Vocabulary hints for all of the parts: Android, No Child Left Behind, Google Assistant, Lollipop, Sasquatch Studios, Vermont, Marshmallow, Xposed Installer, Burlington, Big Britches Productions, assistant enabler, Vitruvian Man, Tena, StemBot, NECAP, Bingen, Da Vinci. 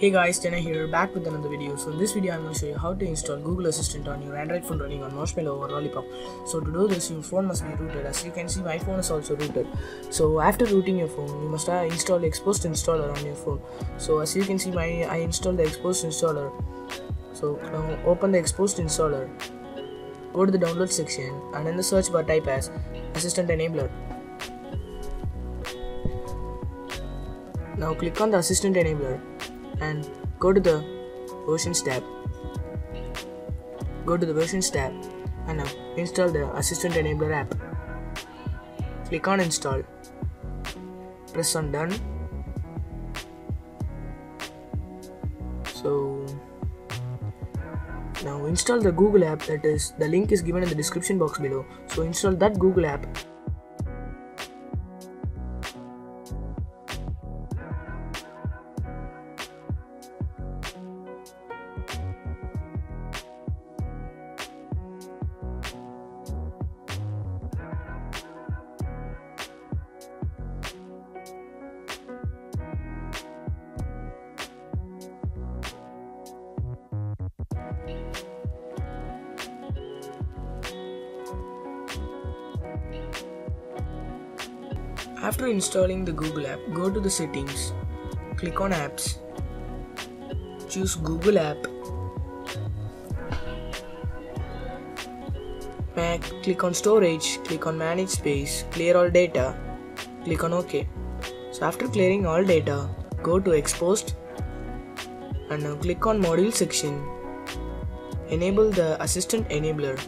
Hey guys, Tena here, back with another video. So in this video I'm going to show you how to install Google Assistant on your Android phone running on Marshmallow or Lollipop. So to do this, your phone must be rooted. As you can see, my phone is also rooted. So after rooting your phone, you must install Xposed Installer on your phone. So as you can see, I installed the Xposed Installer. So now open the Xposed Installer, go to the download section and in the search bar type as assistant enabler. Now click on the assistant enabler and go to the versions tab. Go to the versions tab and now install the assistant enabler app. Click on install. Press on done. So now install the Google app. That is, the link is given in the description box below. So install that Google app. After installing the Google app, go to the settings, click on apps, choose Google app, click on storage, click on manage space, clear all data, click on OK. So after clearing all data, go to Xposed and now click on module section, enable the assistant enabler.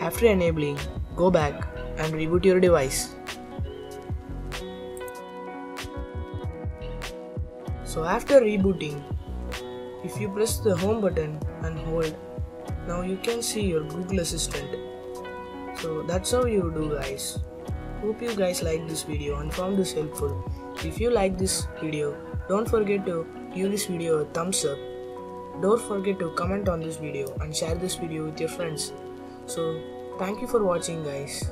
After enabling, go back and reboot your device. So after rebooting, if you press the home button and hold, now you can see your Google Assistant. So that's how you do, guys. Hope you guys like this video and found this helpful. If you like this video, don't forget to give this video a thumbs up. Don't forget to comment on this video and share this video with your friends. So thank you for watching, guys.